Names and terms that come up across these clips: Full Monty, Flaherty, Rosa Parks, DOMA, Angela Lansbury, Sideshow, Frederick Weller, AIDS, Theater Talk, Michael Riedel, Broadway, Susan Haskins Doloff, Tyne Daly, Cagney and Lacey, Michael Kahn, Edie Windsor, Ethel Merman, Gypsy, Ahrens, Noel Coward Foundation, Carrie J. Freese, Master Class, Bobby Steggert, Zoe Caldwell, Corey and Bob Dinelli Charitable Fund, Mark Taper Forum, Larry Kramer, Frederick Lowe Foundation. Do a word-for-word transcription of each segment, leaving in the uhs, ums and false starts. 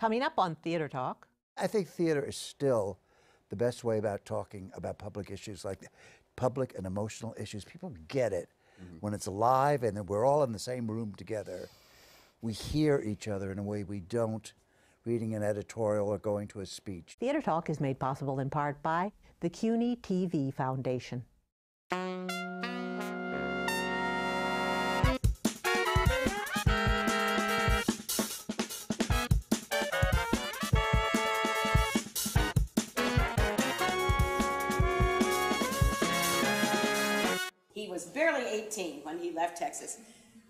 Coming up on Theater Talk. I think theater is still the best way about talking about public issues, like public and emotional issues. People get it mm-hmm. when it's live and we're all in the same room together. We hear each other in a way we don't reading an editorial or going to a speech. Theater Talk is made possible in part by the C U N Y T V Foundation. He was barely eighteen when he left Texas.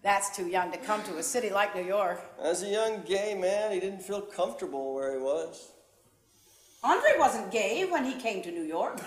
That's too young to come to a city like New York. As a young gay man, he didn't feel comfortable where he was. Andre wasn't gay when he came to New York.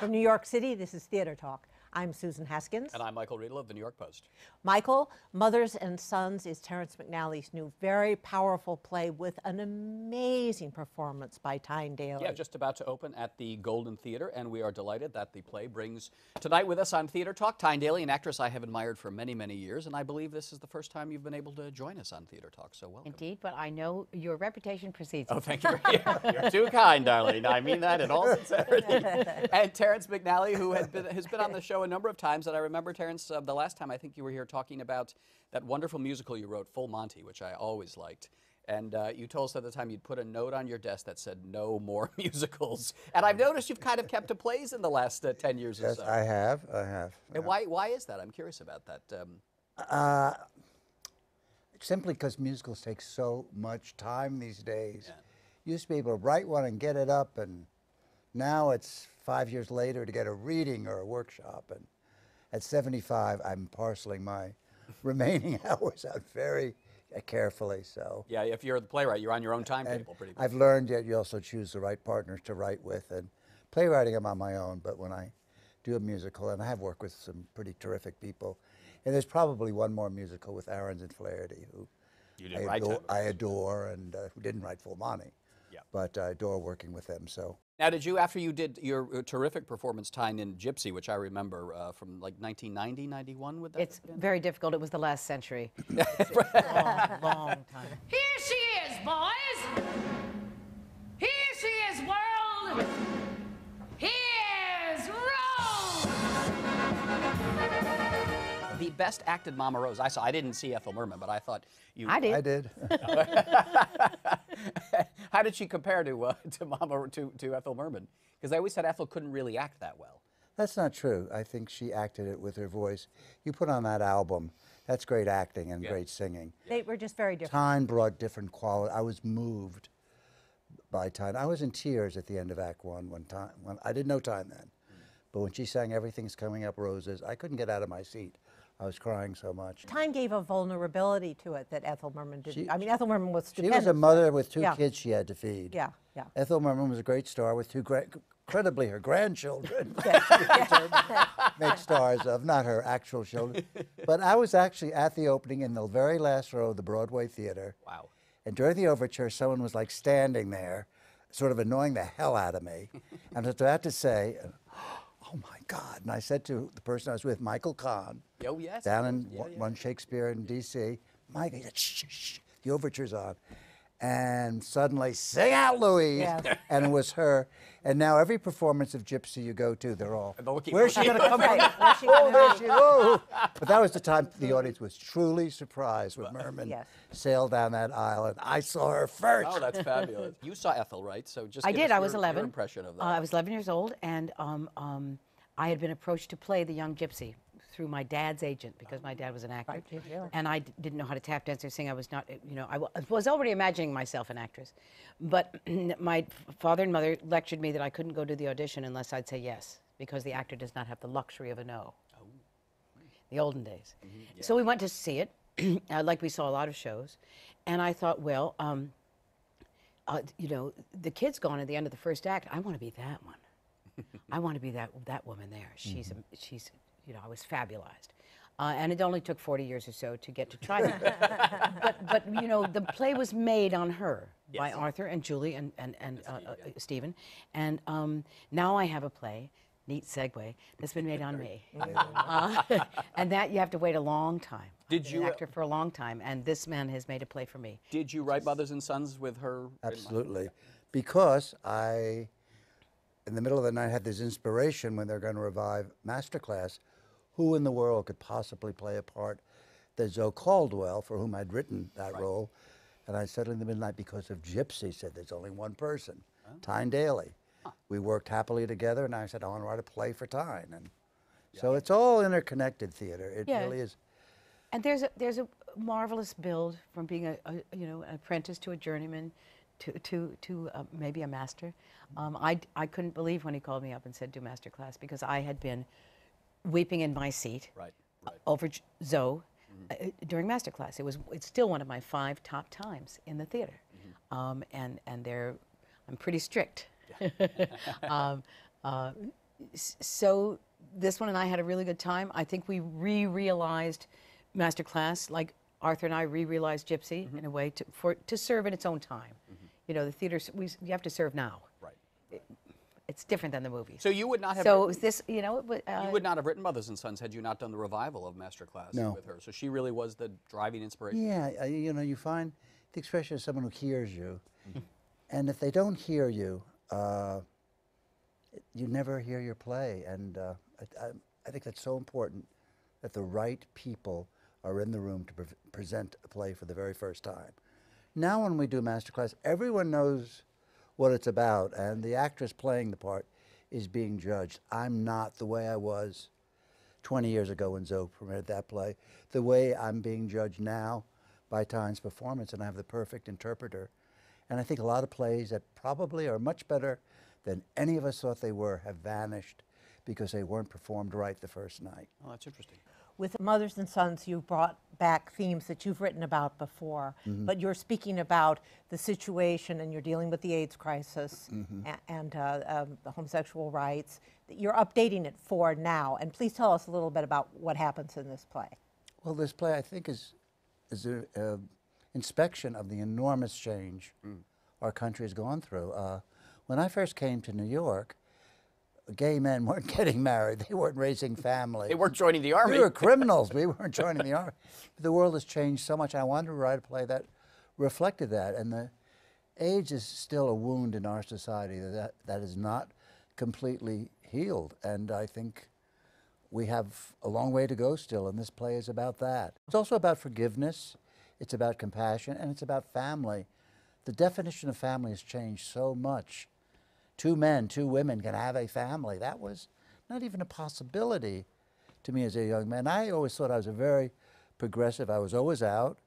From New York City, this is Theater Talk. I'm Susan Haskins. And I'm Michael Riedel of the New York Post. Michael, Mothers and Sons is Terrence McNally's new very powerful play with an amazing performance by Tyne Daly. Yeah, just about to open at the Golden Theater, and we are delighted that the play brings tonight with us on Theater Talk Tyne Daly, an actress I have admired for many, many years, and I believe this is the first time you've been able to join us on Theater Talk, so welcome. Indeed, but I know your reputation precedes you. Oh, thank you. You're, you're too kind, darling. I mean that in all sincerity. And Terrence McNally, who has been, has been on the show a number of times, and I remember, Terrence, uh, the last time I think you were here talking about that wonderful musical you wrote, Full Monty, which I always liked. And uh, you told us at the time you'd put a note on your desk that said, no more musicals. And I've noticed you've kind of kept to plays in the last uh, ten years yes, or so. I have, I have. I and why, why is that? I'm curious about that. Um, uh, simply because musicals take so much time these days. Yeah. You used to be able to write one and get it up, and now it's five years later to get a reading or a workshop, and at seventy-five, I'm parceling my remaining hours out very carefully, so. Yeah, if you're the playwright, you're on your own timetable, pretty much. I've learned that you also choose the right partners to write with, and playwriting I'm on my own, but when I do a musical, and I have worked with some pretty terrific people, and there's probably one more musical with Ahrens and Flaherty, who you didn't I, write adore, I adore, and uh, who didn't write Full Monty, yeah. but I adore working with them, so. Now, did you, after you did your uh, terrific performance, Tyne, in Gypsy, which I remember uh, from like nineteen ninety, ninety-one, would that It's very difficult. It was the last century. It's a long, long time. Here she is, boys. Here she is, world. Here's Rose. The best acted Mama Rose I saw. I didn't see Ethel Merman, but I thought you. I did. I did. How did she compare to uh, to Mama to to Ethel Merman? Because they always said Ethel couldn't really act that well. That's not true. I think she acted it with her voice. You put on that album. That's great acting and yeah. great singing. They were just very different. Tyne brought different quality. I was moved by Tyne. I was in tears at the end of Act One when Tyne. When I didn't know Tyne then, mm. but when she sang "Everything's Coming Up Roses," I couldn't get out of my seat. I was crying so much. Tyne gave a vulnerability to it that Ethel Merman didn't. She, I mean, Ethel Merman was stupendous. She was a mother with two yeah. kids she had to feed. Yeah, yeah. Ethel Merman was a great star with two, gra incredibly her grandchildren. Make stars of, not her actual children. But I was actually at the opening in the very last row of the Broadway Theater. Wow. And during the overture, someone was like standing there, sort of annoying the hell out of me. And I was about to say, oh my God. And I said to the person I was with, Michael Kahn, oh, yes. down in yeah, yeah. one Shakespeare in D C, Mike, he said, shh, shh, shh, the overture's on. And suddenly, sing out, Louise! Yeah. And it was her. And now every performance of Gypsy you go to, they're all, where's she gonna come from? Oh, there she goes. But that was the time the audience was truly surprised when Merman yes. sailed down that aisle, and I saw her first. Oh, that's fabulous. You saw Ethel, right? So just I give did, us I your, was eleven. Your impression of that. Uh, I was eleven years old, and um, um, I had been approached to play the young Gypsy through my dad's agent, because my dad was an actor, right, and I d didn't know how to tap dance or sing. I was not, you know, I w was already imagining myself an actress, but my father and mother lectured me that I couldn't go to the audition unless I'd say yes, because the actor does not have the luxury of a no. Oh. The olden days. Mm-hmm, yeah. So we went to see it, uh, like we saw a lot of shows, and I thought, well, um, uh, you know, the kid's gone at the end of the first act. I want to be that one. I want to be that that woman there. She's mm-hmm. a, she's. You know, I was fabulized. Uh, and it only took forty years or so to get to try that. but, but, you know, the play was made on her yes. by Arthur and Julie and, and, and uh, uh, Stephen. And um, now I have a play, neat segue, that's been made on me. uh, and that you have to wait a long time. Did you an actor for a long time, and this man has made a play for me. Did you write Mothers and Sons with her? Absolutely, because I, in the middle of the night, had this inspiration when they're going to revive Master Class, who in the world could possibly play a part that Zoe Caldwell, for whom I'd written that right. role, and I settled in the midnight because of Gypsy. Said there's only one person, oh. Tyne Daly. Huh. We worked happily together, and I said I want to write a play for Tyne, and yeah. so it's all interconnected theater. It yeah. really is. And there's a, there's a marvelous build from being a, a you know an apprentice to a journeyman, to to to uh, maybe a master. Um, I I couldn't believe when he called me up and said do Master Class, because I had been weeping in my seat right, right. over Zoe mm-hmm. uh, during Master Class. It was it's still one of my five top times in the theater, mm-hmm. um, and and they're I'm pretty strict. Yeah. um, uh, so this one and I had a really good time. I think we re-realized Master Class, like Arthur and I re-realized Gypsy mm-hmm. in a way to for to serve in its own time. Mm-hmm. You know, the theater we you have to serve now. Right. It, it's different than the movie. So you would not have. So written, this, you know, it, uh, you would not have written Mothers and Sons had you not done the revival of Master Class no. with her. So she really was the driving inspiration. Yeah, you know, you find the expression of someone who hears you, mm-hmm. and if they don't hear you, uh, you never hear your play, and uh, I, I, I think that's so important that the right people are in the room to pre present a play for the very first time. Now when we do Master Class, everyone knows what it's about, and the actress playing the part is being judged. I'm not the way I was twenty years ago when Zoe premiered that play, the way I'm being judged now by Tyne's performance, and I have the perfect interpreter. And I think a lot of plays that probably are much better than any of us thought they were have vanished because they weren't performed right the first night. Oh, that's interesting. With Mothers and Sons, you brought back themes that you've written about before, mm-hmm. but you're speaking about the situation and you're dealing with the AIDS crisis mm-hmm. and uh, um, the homosexual rights. You're updating it for now, and please tell us a little bit about what happens in this play. Well, this play, I think, is is an uh, inspection of the enormous change mm. our country has gone through. Uh, when I first came to New York, gay men weren't getting married. They weren't raising families. They weren't joining the army. We were criminals. We weren't joining the army. But the world has changed so much. I wanted to write a play that reflected that. And the AIDS is still a wound in our society that that is not completely healed. And I think we have a long way to go still. And this play is about that. It's also about forgiveness. It's about compassion, and it's about family. The definition of family has changed so much. Two men, two women can have a family. That was not even a possibility to me as a young man. I always thought I was a very progressive. I was always out.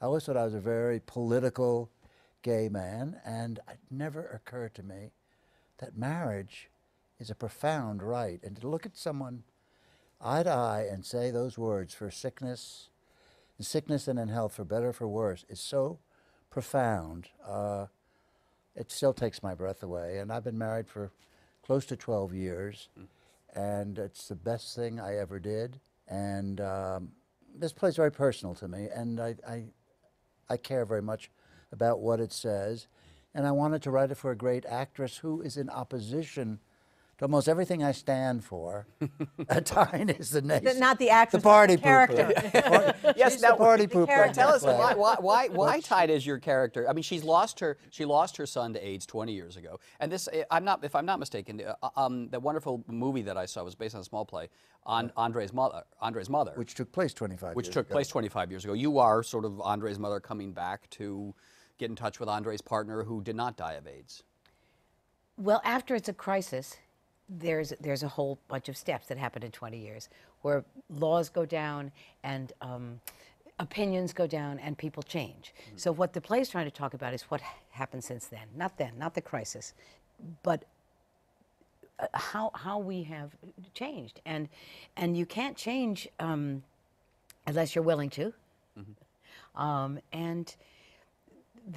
I always thought I was a very political gay man. And it never occurred to me that marriage is a profound right. And to look at someone eye to eye and say those words for sickness, in sickness and in health, for better, for worse, is so profound. Uh, It still takes my breath away, and I've been married for close to twelve years, mm. and it's the best thing I ever did. And um, this play's very personal to me, and I, I, I care very much about what it says. And I wanted to write it for a great actress who is in opposition to almost everything I stand for. Tyne is the nation. Not the actress, the party the character. Pooper. Yes, that party the pooper. Tell us why, why, why, why Tyne is your character? I mean, she's lost her, she lost her son to AIDS twenty years ago. And this, I'm not, if I'm not mistaken, uh, um, that wonderful movie that I saw was based on a small play on Andre's mother, Andre's mother, which took place twenty-five. Which years took ago. place twenty-five years ago. You are sort of Andre's mother coming back to get in touch with Andre's partner, who did not die of AIDS. Well, after it's a crisis, There's there's a whole bunch of steps that happen in twenty years where laws go down and um, opinions go down and people change. Mm-hmm. So what the play's trying to talk about is what happened since then, not then, not the crisis, but uh, how how we have changed. And and you can't change um, unless you're willing to. Mm-hmm. um, and.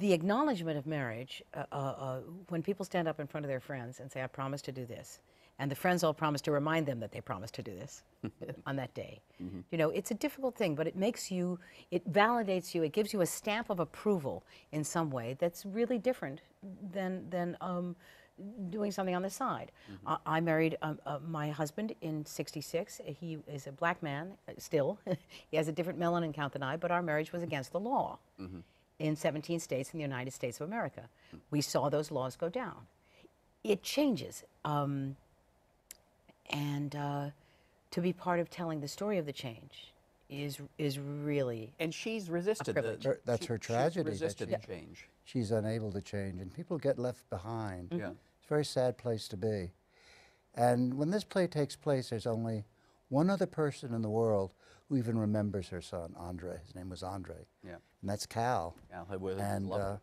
The acknowledgement of marriage, uh, uh, uh, when people stand up in front of their friends and say, I promise to do this, and the friends all promise to remind them that they promised to do this on that day. Mm-hmm. You know, it's a difficult thing, but it makes you, it validates you, it gives you a stamp of approval in some way that's really different than, than um, doing something on the side. Mm-hmm. uh, I married um, uh, my husband in sixty-six. He is a black man uh, still. He has a different melanin count than I, but our marriage was against the law mm-hmm. in seventeen states in the United States of America. Mm-hmm. We saw those laws go down. It changes. Um, and uh, to be part of telling the story of the change is is really and she's resisted the, her, that's she, her tragedy she's resisted that she, the change she's unable to change, and people get left behind. Mm-hmm. Yeah, it's a very sad place to be. And when this play takes place, there's only one other person in the world who even remembers her son, Andre. His name was Andre. Yeah, and that's Cal. Cal and uh,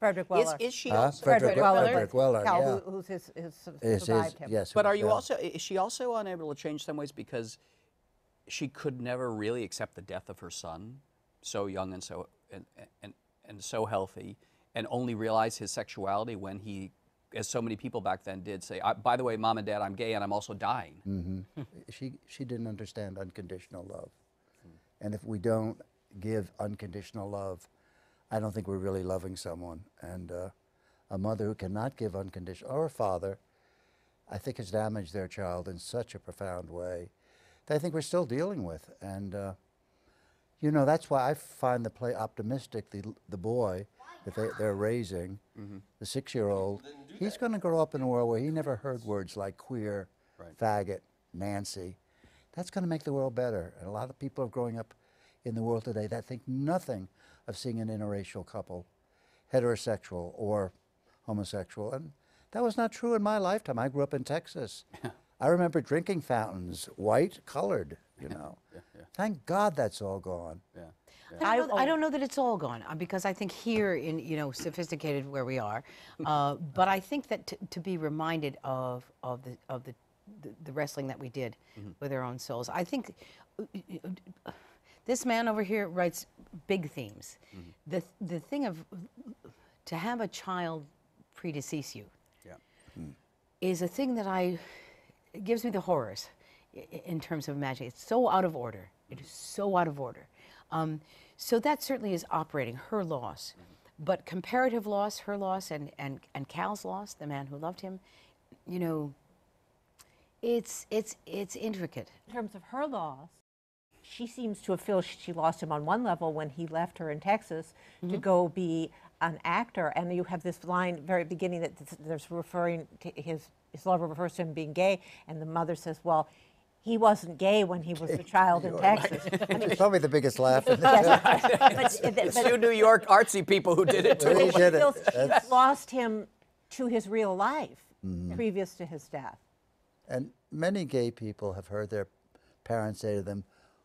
Frederick Weller. Is, is she huh? also Frederick, Frederick Weller? Frederick Weller, Cal, yeah. who, who's his, his is, survived is, him. Yes, but are you yeah. also is she also unable to change in some ways because she could never really accept the death of her son, so young and so and, and and so healthy, and only realize his sexuality when he, as so many people back then did, say, I, by the way, Mom and Dad, I'm gay and I'm also dying. Mm-hmm. she she didn't understand unconditional love, mm. and if we don't give unconditional love, I don't think we're really loving someone. And uh, a mother who cannot give unconditional, or a father, I think has damaged their child in such a profound way. I think we're still dealing with, and uh, you know, that's why I find the play optimistic. The the boy that they, they're raising, mm-hmm. the six-year-old, he's going to grow up in a world where he never heard words like queer, right. faggot, Nancy. That's going to make the world better. And a lot of people are growing up in the world today that think nothing of seeing an interracial couple, heterosexual or homosexual, and that was not true in my lifetime. I grew up in Texas. I remember drinking fountains, white, colored, you know. Yeah, yeah. Thank God that's all gone. Yeah, yeah. I, don't know I don't know that it's all gone, because I think here in, you know, sophisticated where we are, uh, but I think that t to be reminded of, of, the, of the, the, the wrestling that we did mm-hmm. with our own souls. I think uh, this man over here writes big themes. Mm-hmm. The, the thing of, to have a child predecease you yeah. mm. is a thing that I, it gives me the horrors in terms of imagining. It's so out of order. It is so out of order. Um, so that certainly is operating, her loss. Mm-hmm. But comparative loss, her loss, and, and, and Cal's loss, the man who loved him, you know, it's, it's, it's intricate. In terms of her loss, she seems to have felt she lost him on one level when he left her in Texas mm-hmm. to go be an actor. And you have this line at the very beginning that there's referring to his His lover refers to him being gay, and the mother says, well, he wasn't gay when he was a child in Texas. I mean, it's probably the biggest laugh. In yes. but, but, it's two New York artsy people who did it too. Really did it. She lost him to his real life mm-hmm. previous to his death. And many gay people have heard their parents say to them,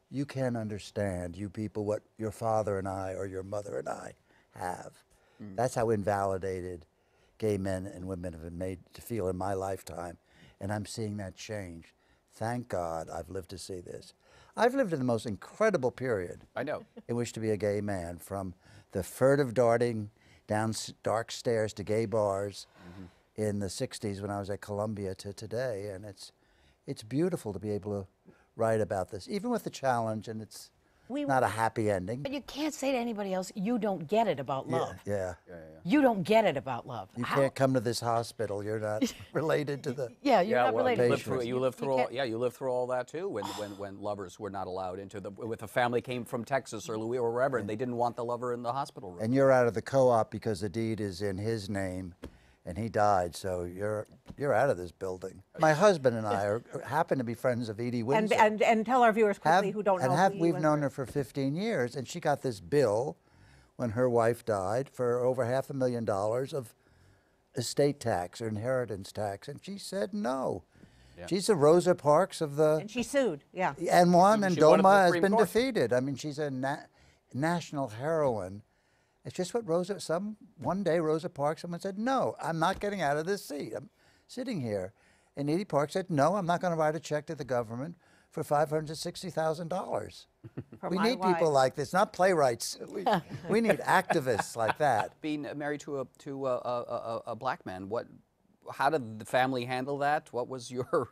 you can't understand, you people, what your father and I or your mother and I have. Mm. That's how invalidated gay men and women have been made to feel in my lifetime, and I'm seeing that change. Thank God I've lived to see this. I've lived in the most incredible period. I know. In which to be a gay man, from the furtive darting down dark stairs to gay bars mm-hmm. in the sixties when I was at Columbia to today, and it's, it's beautiful to be able to write about this, even with the challenge, and it's We not a happy ending. But you can't say to anybody else, you don't get it about love. Yeah. yeah. yeah, yeah, yeah. You don't get it about love. You How? can't come to this hospital. You're not related to the Yeah, you're yeah, not well, related. You live through, you live through you all, yeah, you lived through all that too when, when, when lovers were not allowed into the, if a family came from Texas or Louis or wherever, yeah. and they didn't want the lover in the hospital room. And you're out of the co-op because the deed is in his name and he died, so you're you're out of this building. My husband and I are, happen to be friends of Edie Windsor. And, and, and tell our viewers quickly have, who don't and know have, who We've Windsor. known her for fifteen years, and she got this bill when her wife died for over half a million dollars of estate tax or inheritance tax, and she said no. Yeah. She's the Rosa Parks of the... And she sued, yeah. And won, and DOMA has been Court. defeated. I mean, she's a na national heroine. It's just what Rosa, some, one day Rosa Parks, someone said, no, I'm not getting out of this seat. I'm sitting here. And Edie Parks said, no, I'm not going to write a check to the government for five hundred sixty thousand dollars. We need wife. people like this, not playwrights. We, we need activists like that. Being married to a, to a, a, a black man, what, how did the family handle that? What was your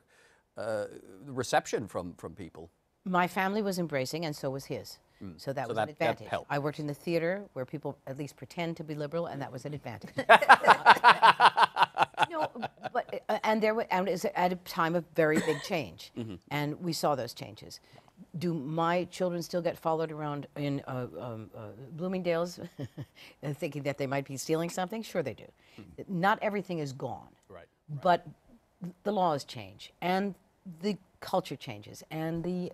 uh, reception from, from people? My family was embracing, and so was his. Mm. So that so was that, an advantage. I worked in the theater where people at least pretend to be liberal, and that was an advantage. uh, you know, and there were, and it was at a time of very big change, mm-hmm. and we saw those changes. Do my children still get followed around in uh, um, uh, Bloomingdale's thinking that they might be stealing something? Sure they do. Mm-hmm. Not everything is gone. Right, right. But the laws change, and the culture changes, and the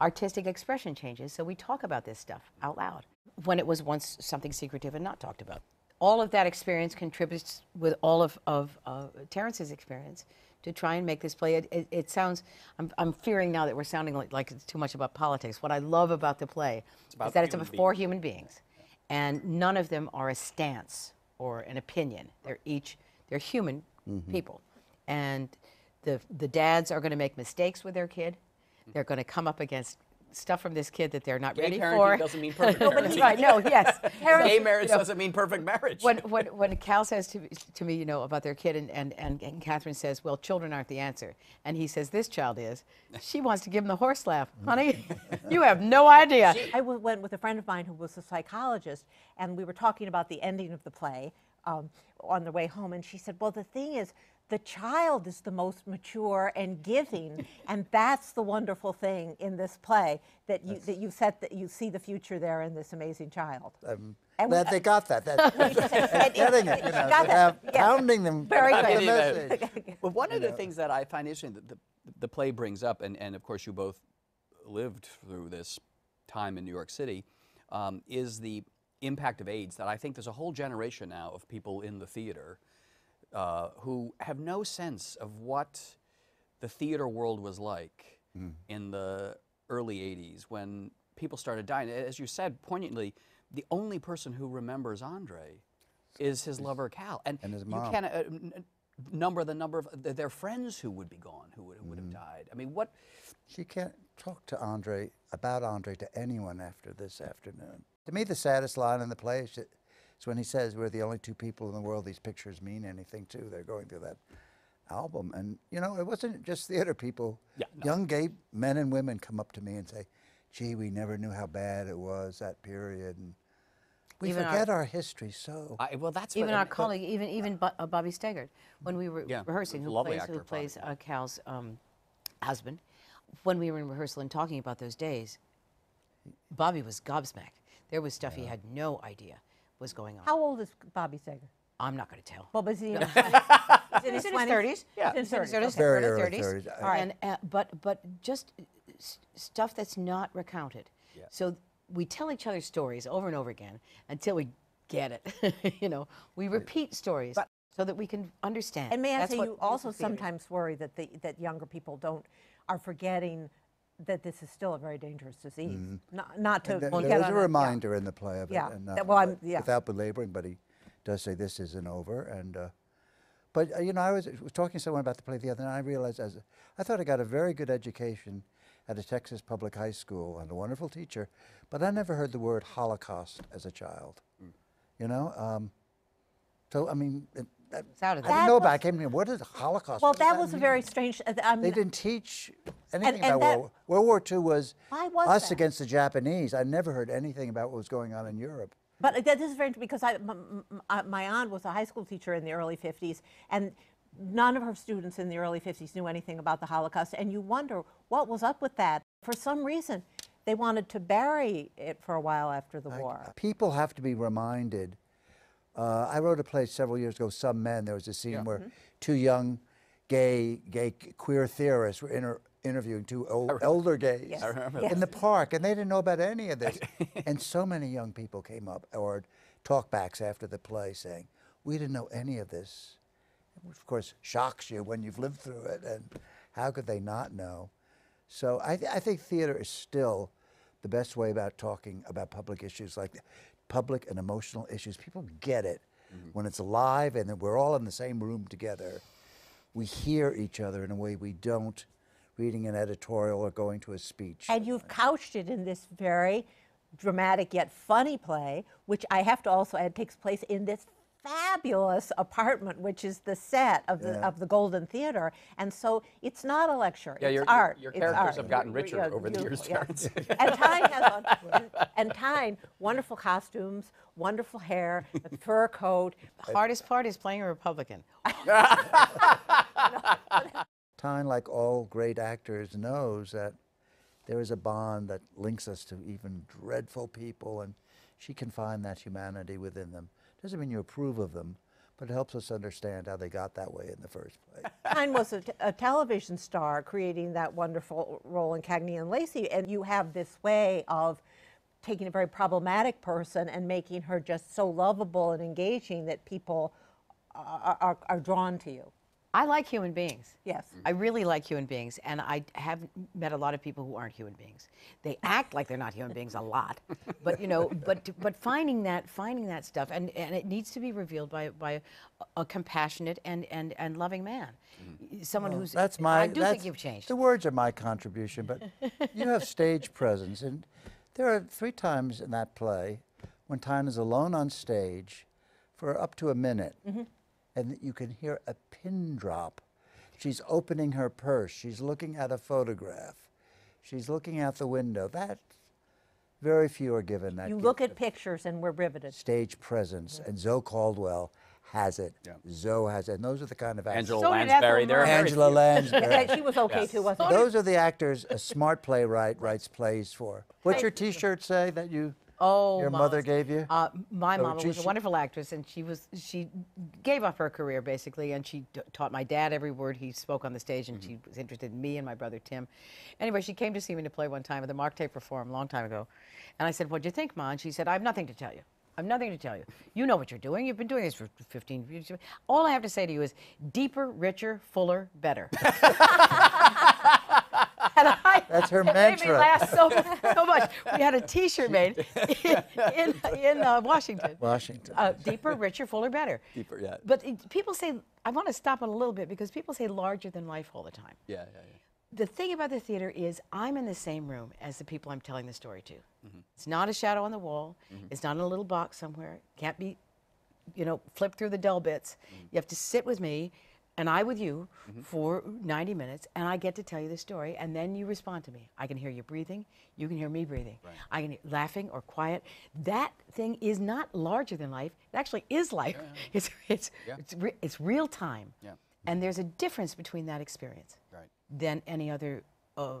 artistic expression changes, so we talk about this stuff out loud when it was once something secretive and not talked about. All of that experience contributes with all of, of uh, Terrence's experience to try and make this play. It, it, it sounds, I'm, I'm fearing now that we're sounding like, like it's too much about politics. What I love about the play about is that it's about four human beings, and none of them are a stance or an opinion. They're each, they're human mm-hmm. people. And the, the dads are gonna make mistakes with their kid. They're gonna come up against stuff from this kid that they're not gay ready for. Gay doesn't mean perfect marriage. No, right, no, yes. Gay marriage you know, doesn't mean perfect marriage. When, when, when Cal says to, to me, you know, about their kid, and, and, and, and Catherine says, well, children aren't the answer. And he says, this child is. She wants to give him the horse laugh. Honey, you have no idea. I went with a friend of mine who was a psychologist, and we were talking about the ending of the play um, on the way home, and she said, well, the thing is, the child is the most mature and giving, and that's the wonderful thing in this play, that you, that you, set the, you see the future there in this amazing child. I'm and glad we, they got that. That's getting it, you know, have, yeah. pounding them. Very good. The well, one you of know. the things that I find interesting that the, the play brings up, and, and of course you both lived through this time in New York City, um, is the impact of AIDS, that I think there's a whole generation now of people in the theater Uh, who have no sense of what the theater world was like mm. in the early eighties when people started dying. As you said poignantly, the only person who remembers Andre is his lover Cal, and, and his mom. You can't uh, n number the number of th their friends who would be gone, who would, who would mm. have died. I mean, what? She can't talk to Andre about Andre to anyone after this afternoon. To me, the saddest line in the play is that so when he says, we're the only two people in the world these pictures mean anything to, they're going through that album. And, you know, it wasn't just theater people. Yeah, no. Young gay men and women come up to me and say, gee, we never knew how bad it was, that period. And we even forget our, our history so. I, well, that's even what, our but, colleague, even even Bo uh, Bobby Steggert, when we were yeah, rehearsing, who plays, actor, who plays uh, Cal's um, husband, when we were in rehearsal and talking about those days, Bobby was gobsmacked. There was stuff yeah. he had no idea was going on. How old is Bobby Steggert? I'm not going to tell. Well, but is he in his thirties? He's in his thirties. Yeah, he's in his thirties. Very early thirties. All right. And, uh, but but just st stuff that's not recounted. Yeah. So we tell each other stories over and over again until we get it. you know, we repeat stories but, so that we can understand. And may I say, you also sometimes worry that the that younger people don't are forgetting that this is still a very dangerous disease. Mm-hmm. Not, not to th There's a reminder yeah. in the play of yeah. it, and, uh, that, well, I'm, yeah. without belaboring, but he does say this isn't over. And uh, but uh, you know, I was, was talking to someone about the play the other night. And I realized as a, I thought I got a very good education at a Texas public high school and a wonderful teacher, but I never heard the word Holocaust as a child. Mm. You know, um, so I mean. It, I, I didn't know about it. I came to him. What is the Holocaust? Well, that, that was mean? a very strange. Um, they didn't teach anything and, and about that, World, World War Two. Was, was us that? against the Japanese. I never heard anything about what was going on in Europe. But that is very because I, my, my aunt was a high school teacher in the early fifties, and none of her students in the early fifties knew anything about the Holocaust. And you wonder what was up with that. For some reason, they wanted to bury it for a while after the I, war. People have to be reminded. Uh, I wrote a play several years ago, Some Men. There was a scene yeah. where mm-hmm. two young gay, gay queer theorists were inter interviewing two old, elder gays yes. in yes. the park, and they didn't know about any of this. And so many young people came up, or talkbacks after the play, saying, we didn't know any of this, which of course shocks you when you've lived through it, and how could they not know? So I, th I think theater is still the best way about talking about public issues like that. Public and emotional issues. People get it mm-hmm. when it's alive and that we're all in the same room together. We hear each other in a way we don't reading an editorial or going to a speech. And you've right. couched it in this very dramatic yet funny play, which I have to also add takes place in this fabulous apartment, which is the set of the, yeah. of the Golden Theater. And so it's not a lecture, yeah, it's your, art. Your, your characters art. have gotten richer you're, over you're, the years, yeah. And Tyne has on, and, and Tyne, wonderful costumes, wonderful hair, a fur coat. The hardest part is playing a Republican. Tyne, like all great actors, knows that there is a bond that links us to even dreadful people, and she can find that humanity within them. Doesn't mean you approve of them, but it helps us understand how they got that way in the first place. Tyne was a, t a television star, creating that wonderful role in Cagney and Lacey, and you have this way of taking a very problematic person and making her just so lovable and engaging that people are, are, are drawn to you. I like human beings. Yes. I really like human beings, and I have met a lot of people who aren't human beings. They act like they're not human beings a lot, but you know, but but finding that finding that stuff, and and it needs to be revealed by by a compassionate and and and loving man, someone well, who's. That's my. I do that's, think you've changed. The words are my contribution, but you have stage presence, and there are three times in that play when Tyne is alone on stage, for up to a minute. Mm-hmm. And you can hear a pin drop. She's opening her purse. She's looking at a photograph. She's looking out the window. That, very few are given that. You look at pictures and we're riveted. Stage presence, yeah. And Zoe Caldwell has it. Yeah. Zoe has it, and those are the kind of actors. Angela so Lansbury. There Angela Lansbury. She was okay yes. too, wasn't she? Those are the actors a smart playwright writes plays for. What's your T-shirt say that you? Oh, your mother gave you? Uh, my oh, mama she, was a wonderful actress, and she was she gave up her career basically, and she d taught my dad every word he spoke on the stage, and mm-hmm. she was interested in me and my brother Tim. Anyway, she came to see me to play one time at the Mark Taper Forum a long time ago, and I said, "What'd you think, Ma?" And she said, "I have nothing to tell you. I have nothing to tell you. You know what you're doing. You've been doing this for fifteen years. All I have to say to you is deeper, richer, fuller, better." I, That's her mantra. It made me laugh so, so much. We had a T-shirt made in, in, in uh, Washington. Washington. Uh, deeper, richer, fuller, better. Deeper, yeah. But it, people say, I want to stop on a little bit because people say larger than life all the time. Yeah, yeah, yeah. The thing about the theater is I'm in the same room as the people I'm telling the story to. Mm-hmm. It's not a shadow on the wall. Mm-hmm. It's not in a little box somewhere. It can't be, you know, flipped through the dull bits. Mm-hmm. You have to sit with me. And I with you mm-hmm. for ninety minutes, and I get to tell you the story, and then you respond to me. I can hear you breathing, you can hear me breathing. Right. I can hear laughing or quiet. That thing is not larger than life. It actually is life. Yeah, yeah. It's it's yeah. it's, re it's real time. Yeah. And there's a difference between that experience right. than any other uh,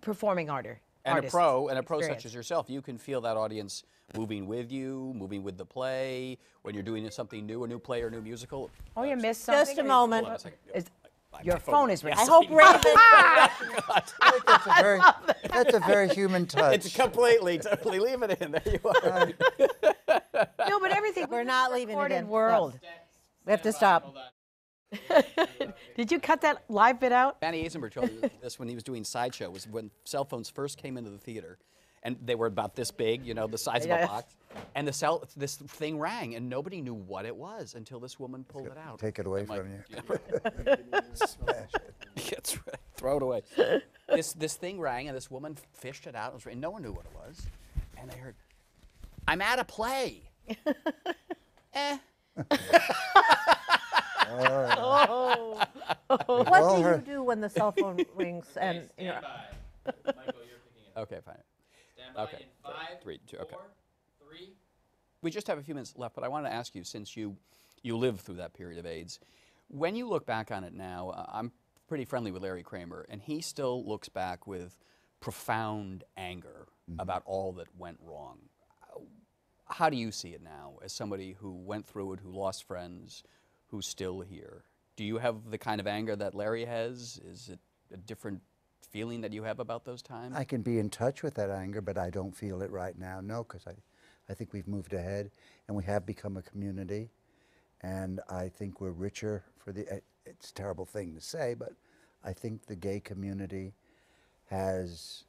performing artist. And a pro, and a pro such as yourself, you can feel that audience moving with you, moving with the play. When you're doing something new, a new play or a new musical. Oh, you missed something. Just a moment. Hold on a second. Your phone is ringing. I hope Raven. That's a very human touch. It's completely, totally. Leave it in. There you are. No, but everything. We're not leaving it in. World. We have to stop. Did you cut that live bit out? Fanny Asenberg told me this when he was doing Sideshow, was when cell phones first came into the theater, and they were about this big, you know, the size of yeah. a box, and the cell, this thing rang, and nobody knew what it was until this woman pulled it out. Take it away I'm from like, you. Yeah. Smash it. That's right. Throw it away. This, this thing rang, and this woman fished it out, and, it was, and no one knew what it was, and they heard, "I'm at a play." Eh. Oh. Oh. What do you do when the cell phone rings? And okay, stand by. Michael, you're picking it up. Okay, fine. Stand by okay. in five, three, two, okay. four, three. We just have a few minutes left, but I wanted to ask you, since you you lived through that period of AIDS, when you look back on it now, uh, I'm pretty friendly with Larry Kramer, and he still looks back with profound anger mm-hmm. about all that went wrong. How do you see it now, as somebody who went through it, who lost friends, who's still here? Do you have the kind of anger that Larry has? Is it a different feeling that you have about those times? I can be in touch with that anger, but I don't feel it right now, no, because I, I think we've moved ahead, and we have become a community, and I think we're richer for the, it's a terrible thing to say, but I think the gay community has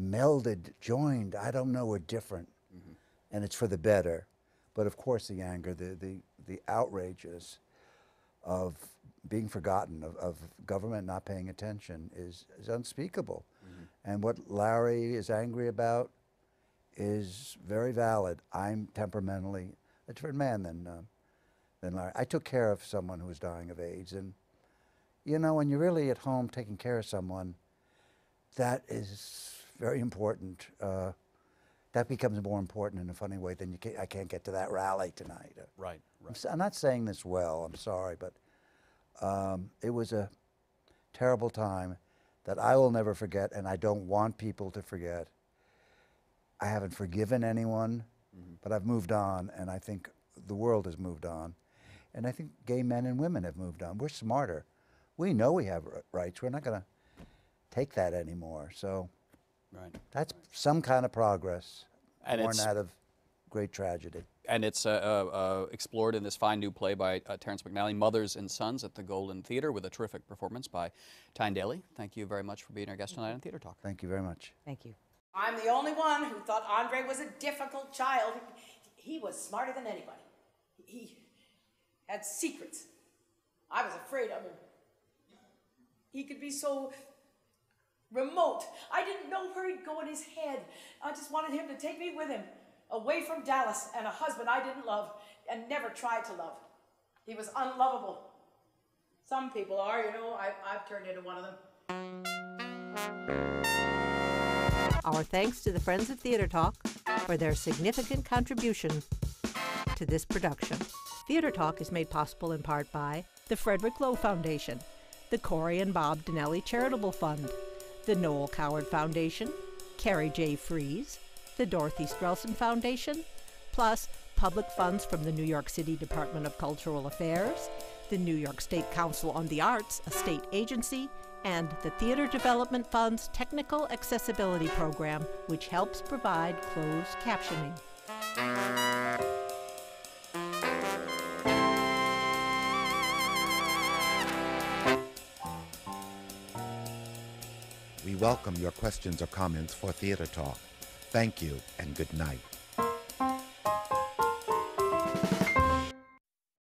melded, joined, I don't know, we're different, mm-hmm. and it's for the better. But of course the anger, the, the, the outrages of being forgotten, of, of government not paying attention is, is unspeakable. Mm-hmm. And what Larry is angry about is very valid. I'm temperamentally a different man than, uh, than Larry. I took care of someone who was dying of AIDS. And you know, when you're really at home taking care of someone, that is very important. Uh, that becomes more important in a funny way than you can, I can't get to that rally tonight. Right, right. I'm, I'm not saying this well, I'm sorry, but um, it was a terrible time that I will never forget, and I don't want people to forget. I haven't forgiven anyone, mm-hmm. but I've moved on, and I think the world has moved on. And I think gay men and women have moved on. We're smarter. We know we have rights. We're not gonna take that anymore. So right. that's right. some kind of progress and born out of great tragedy. And it's uh, uh, explored in this fine new play by uh, Terrence McNally, Mothers and Sons at the Golden Theater, with a terrific performance by Tyne Daly. Thank you very much for being our guest tonight on Theater Talk. Thank you very much. Thank you. I'm the only one who thought Andre was a difficult child. He was smarter than anybody. He had secrets. I was afraid of him. He could be so remote. I didn't know where he'd go in his head. I just wanted him to take me with him, away from Dallas and a husband I didn't love and never tried to love. He was unlovable. Some people are, you know. I, I've turned into one of them. Our thanks to the Friends of Theater Talk for their significant contribution to this production. Theater Talk is made possible in part by the Frederick Lowe Foundation, the Corey and Bob Dinelli Charitable Fund, the Noel Coward Foundation, Carrie J. Freese, the Dorothy Strelson Foundation, plus public funds from the New York City Department of Cultural Affairs, the New York State Council on the Arts, a state agency, and the Theater Development Fund's Technical Accessibility Program, which helps provide closed captioning. We welcome your questions or comments for Theater Talk. Thank you and good night.